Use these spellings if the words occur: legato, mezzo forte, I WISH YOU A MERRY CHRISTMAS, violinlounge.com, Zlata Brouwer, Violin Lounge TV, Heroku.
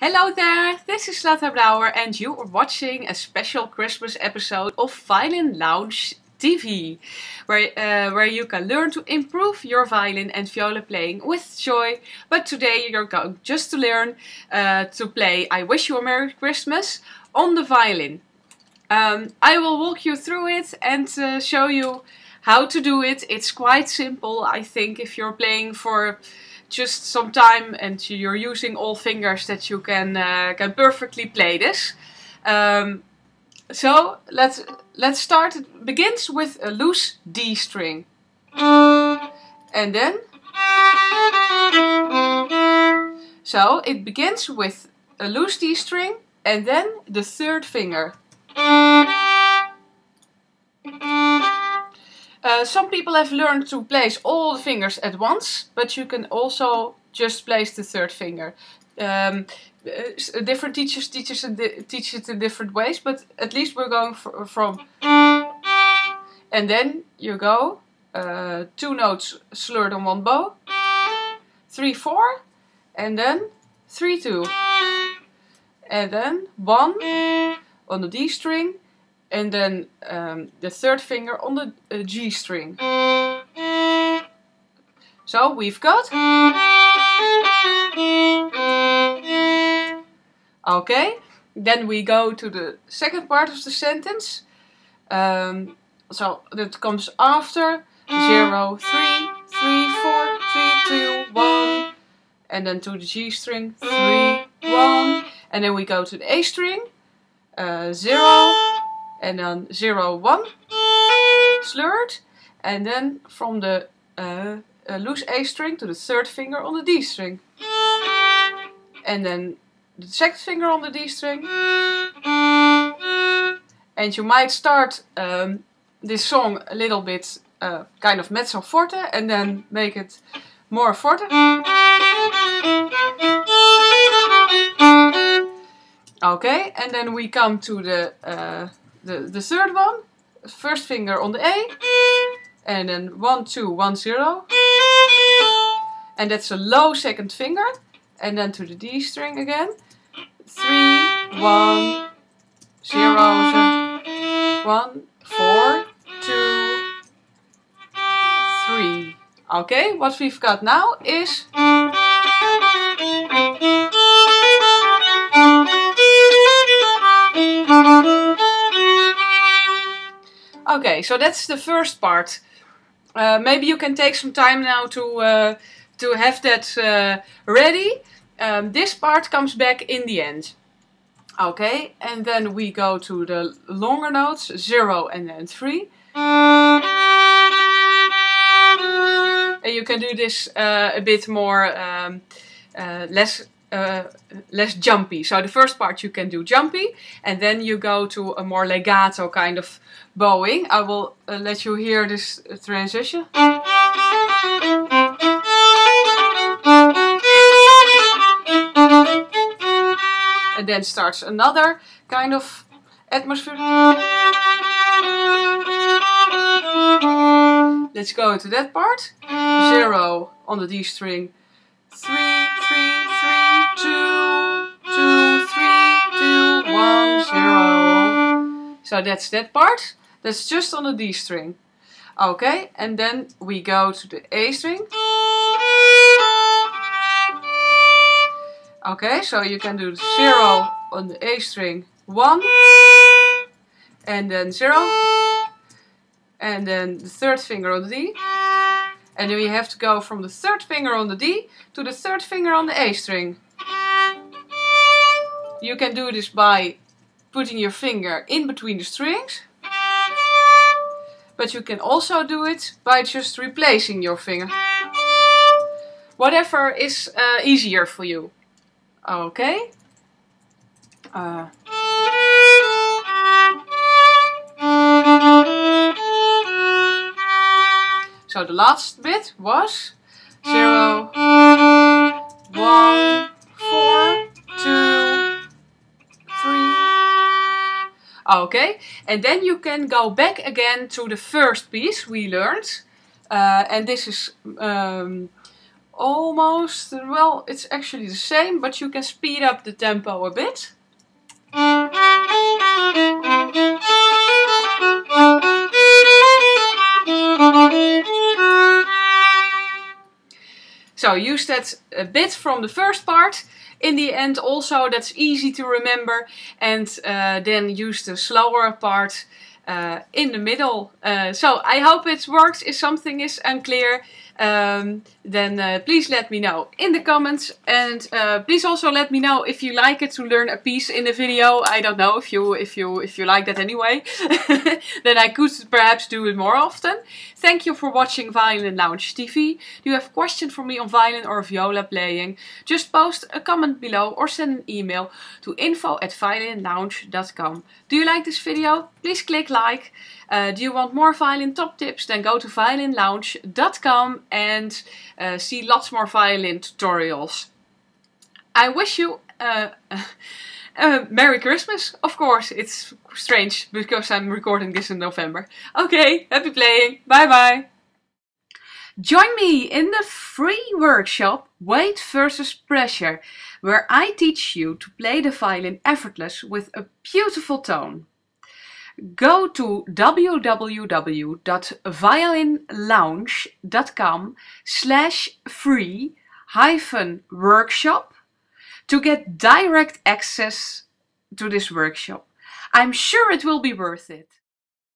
Hello there, this is Zlata Brouwer and you are watching a special Christmas episode of Violin Lounge TV, where you can learn to improve your violin and viola playing with joy. But today you're going just to learn to play I Wish You a Merry Christmas on the violin. I will walk you through it and show you how to do it. It's quite simple, I think, if you're playing for just some time and you're using all fingers that you can perfectly play this. So let's start. It begins with a loose D string. And then, so it begins with a loose D string and then the third finger. Some people have learned to place all the fingers at once, but you can also just place the third finger. Different teachers teach it in different ways, but at least we're going from... And then you go two notes slurred on one bow, 3/4, and then 3/2. And then 1 on the D string. And then the third finger on the G string. So we've got... Okay, then we go to the second part of the sentence. So that comes after 0, 3, 3, 4, 3, 2, 1. And then to the G string, 3, 1. And then we go to the A string, 0. And then 0, 1, slurred, and then from the loose A string to the third finger on the D string. And then the second finger on the D string. And you might start this song a little bit kind of mezzo forte and then make it more forte. Okay, and then we come to the third one, first finger on the A, and then 1, 2, 1, 0, and that's a low second finger, and then to the D string again, 3, 1, 0, 1, 4, 2, 3. Okay, what we've got now is... Okay, so that's the first part. Maybe you can take some time now to have that ready. This part comes back in the end. Okay, and then we go to the longer notes, 0 and then 3. And you can do this a bit more less jumpy. So the first part you can do jumpy, and then you go to a more legato kind of bowing. I will let you hear this transition. And then starts another kind of atmosphere. Let's go to that part. 0 on the D string. 3, 3, 3, 2, 2, 3, 2, 1, 0. So that's that part. That's just on the D string. Okay, and then we go to the A string. Okay, so you can do 0 on the A string, 1, and then 0, and then the third finger on the D. And then you have to go from the third finger on the D to the third finger on the A string. You can do this by putting your finger in between the strings. But you can also do it by just replacing your finger. Whatever is easier for you. Okay. So the last bit was 0, 1, 4, 2, 3. Okay, and then you can go back again to the first piece we learned. And this is almost, well, it's actually the same, but you can speed up the tempo a bit. So use that a bit from the first part. In the end also that's easy to remember, and then use the slower part in the middle. So I hope it works. If something is unclear, then please let me know in the comments, and please also let me know if you like it to learn a piece in the video. I don't know if you like that anyway. Then I could perhaps do it more often. Thank you for watching Violin Lounge TV. Do you have questions for me on violin or viola playing? Just post a comment below or send an email to info@violinlounge.com. Do you like this video? Please click like. Do you want more violin top tips? Then go to violinlounge.com and see lots more violin tutorials. I wish you a Merry Christmas. Of course, it's strange because I'm recording this in November. Okay, happy playing. Bye bye. Join me in the free workshop Weight versus Pressure, where I teach you to play the violin effortless with a beautiful tone. Go to www.violinlounge.com/free-workshop to get direct access to this workshop. I'm sure it will be worth it.